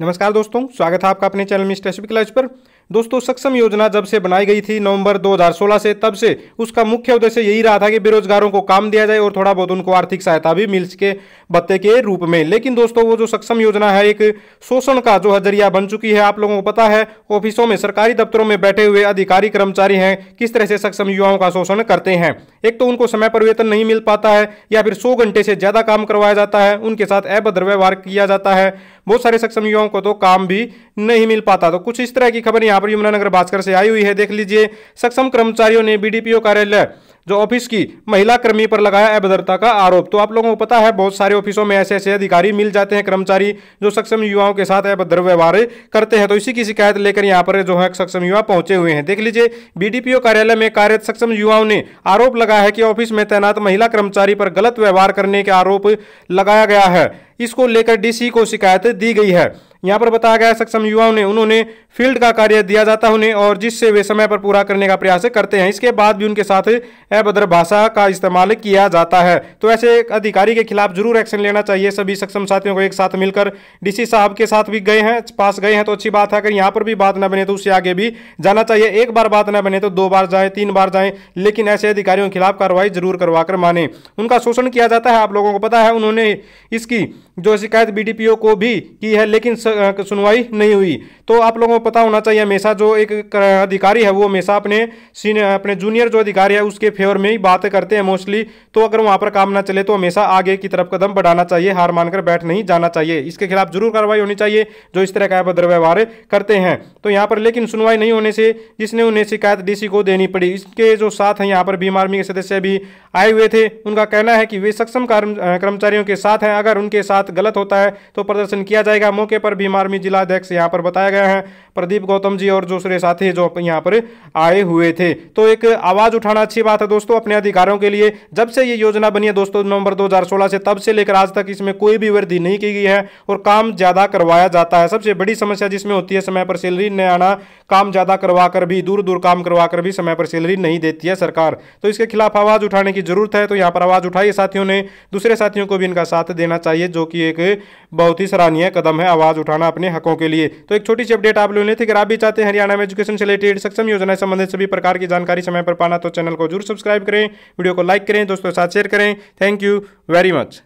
नमस्कार दोस्तों, स्वागत है आपका अपने चैनल मिस्टर एसपी क्लच पर। दोस्तों, सक्षम योजना जब से बनाई गई थी नवंबर 2016 से, तब से उसका मुख्य उद्देश्य यही रहा था कि बेरोजगारों को काम दिया जाए और थोड़ा बहुत उनको आर्थिक सहायता भी मिल सके भत्ते के रूप में। लेकिन दोस्तों, वो जो सक्षम योजना है एक शोषण का जो जरिया बन चुकी है। आप लोगों को पता है, ऑफिसों में, सरकारी दफ्तरों में बैठे हुए अधिकारी कर्मचारी हैं किस तरह से सक्षम युवाओं का शोषण करते हैं। एक तो उनको समय पर वेतन नहीं मिल पाता है या फिर 100 घंटे से ज़्यादा काम करवाया जाता है, उनके साथ अभद्र व्यवहार किया जाता है। बहुत सारे सक्षम युवाओं को तो काम भी नहीं मिल पाता। तो कुछ इस तरह की खबर यहाँ पर यमुनानगर भास्कर से आई हुई है, देख लीजिए। सक्षम कर्मचारियों ने बीडीपीओ कार्यालय जो ऑफिस की महिला कर्मी पर लगाया अभद्रता का आरोप। तो आप लोगों को पता है, बहुत सारे ऑफिसों में ऐसे ऐसे अधिकारी मिल जाते हैं, कर्मचारी जो सक्षम युवाओं के साथ अभद्र व्यवहार करते हैं। तो इसी की शिकायत लेकर यहाँ पर जो है सक्षम युवा पहुंचे हुए हैं, देख लीजिए। बीडीपीओ कार्यालय में कार्यरत सक्षम युवाओं ने आरोप लगाया है कि ऑफिस में तैनात महिला कर्मचारी पर गलत व्यवहार करने के आरोप लगाया गया है। इसको लेकर डीसी को शिकायत दी गई है। यहाँ पर बताया गया है सक्षम युवाओं ने उन्होंने फील्ड का कार्य दिया जाता है उन्हें, और जिससे वे समय पर पूरा करने का प्रयास करते हैं। इसके बाद भी उनके साथ अभद्र भाषा का इस्तेमाल किया जाता है। तो ऐसे अधिकारी के खिलाफ जरूर एक्शन लेना चाहिए। सभी सक्षम साथियों को एक साथ मिलकर डीसी साहब के साथ भी गए हैं, पास गए हैं, तो अच्छी बात है। अगर यहाँ पर भी बात ना बने तो उससे आगे भी जाना चाहिए। एक बार बात ना बने तो 2 बार जाएँ, 3 बार जाएँ, लेकिन ऐसे अधिकारियों के खिलाफ कार्रवाई जरूर करवा कर माने। उनका शोषण किया जाता है, आप लोगों को पता है। उन्होंने इसकी जो शिकायत बीडीपीओ को भी की है, लेकिन सुनवाई नहीं हुई। तो आप लोगों को पता होना चाहिए, हमेशा जो एक अधिकारी है वो हमेशा अपने जूनियर जो अधिकारी है उसके फेवर में ही बात करते हैं मोस्टली। तो अगर वहाँ पर काम ना चले तो हमेशा आगे की तरफ कदम बढ़ाना चाहिए, हार मानकर बैठ नहीं जाना चाहिए। इसके खिलाफ जरूर कार्रवाई होनी चाहिए जो इस तरह का अभद्र व्यवहार करते हैं। तो यहाँ पर लेकिन सुनवाई नहीं होने से जिसने उन्हें शिकायत डीसी को देनी पड़ी। इसके जो साथ हैं यहाँ पर भीम आर्मी के सदस्य भी आए हुए थे। उनका कहना है कि वे सक्षम कर्मचारियों के साथ हैं, अगर उनके साथ गलत होता है तो प्रदर्शन किया जाएगा। मौके पर भीम आर्मी जिला अध्यक्ष यहाँ पर बताया गया है प्रदीप गौतम जी और दूसरे साथी जो यहाँ पर आए हुए थे। तो एक आवाज उठाना अच्छी बात है दोस्तों अपने अधिकारों के लिए। जब से ये योजना बनी है दोस्तों नवंबर 2016 से, तब से लेकर आज तक इसमें कोई भी वृद्धि नहीं की गई है और काम ज्यादा करवाया जाता है। सबसे बड़ी समस्या जिसमें होती है समय पर सैलरी न आना, काम ज्यादा करवा कर भी, दूर दूर काम करवा कर भी समय पर सैलरी नहीं देती है सरकार। तो इसके खिलाफ आवाज उठाने की जरूरत है। तो यहाँ पर आवाज उठाई साथियों ने, दूसरे साथियों को भी इनका साथ देना चाहिए, जो कि एक बहुत ही सराहनीय कदम है आवाज उठाना अपने हकों के लिए। तो एक छोटी सी अपडेट आप लोगों ने थी। अगर आप भी चाहते हैं हरियाणा में एजुकेशन से रिलेटेड, सक्षम योजना से संबंधित सभी प्रकार की जानकारी समय पर पाना, तो चैनल को जरूर सब्सक्राइब करें, वीडियो को लाइक करें, दोस्तों के साथ शेयर करें। Thank you very much.